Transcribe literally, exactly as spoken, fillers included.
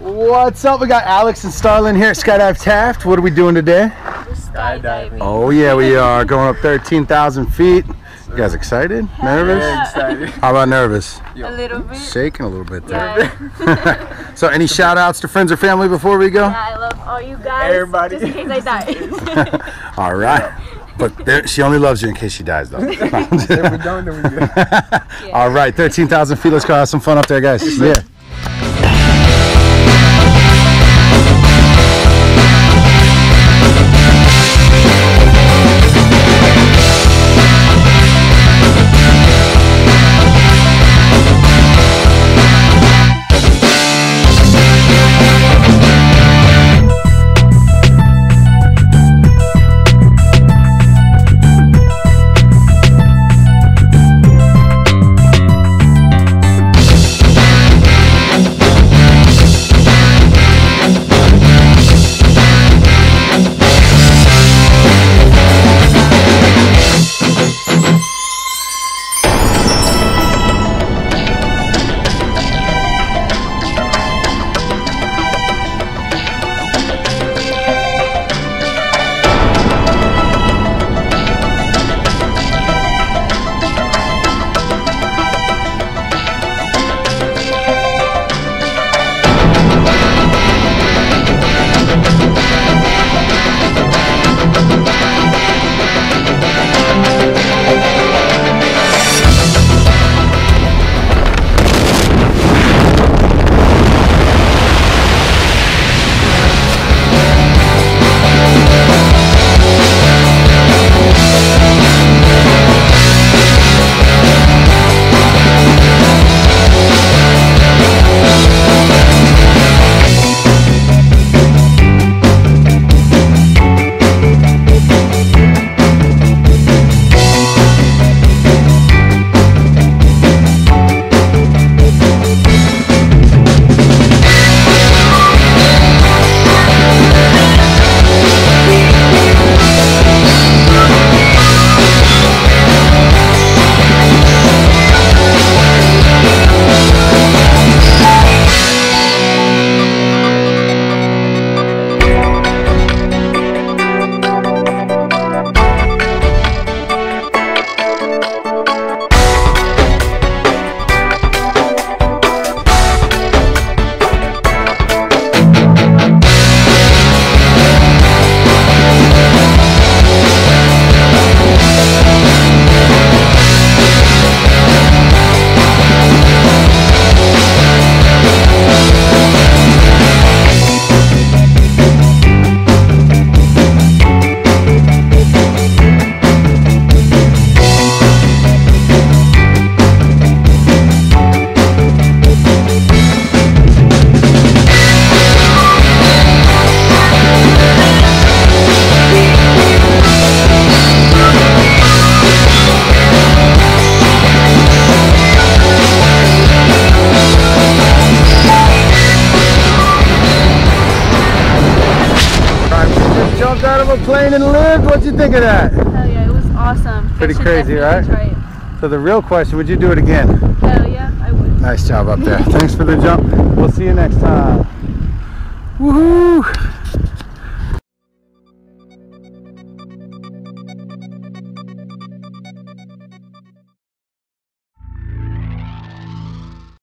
What's up? We got Alex and Starlin here at Skydive Taft. What are we doing today? We're skydiving. Oh yeah, we are going up thirteen thousand feet. You guys excited? Nervous? Yeah. Excited. How about nervous? A little bit. Shaking a little bit there. Yeah. So any shout outs to friends or family before we go? Yeah, I love all you guys. Everybody. Just in case I die. All right. But there, she only loves you in case she dies, though. If we don't, then we do. Yeah. All right, thirteen thousand feet. Let's go have some fun up there, guys. Yeah. Plane and lived. What'd you think of that? Hell yeah, it was awesome. Pretty crazy, right? So the real question, would you do it again? Hell yeah, I would. Nice job up there. Thanks for the jump. We'll see you next time. Woohoo!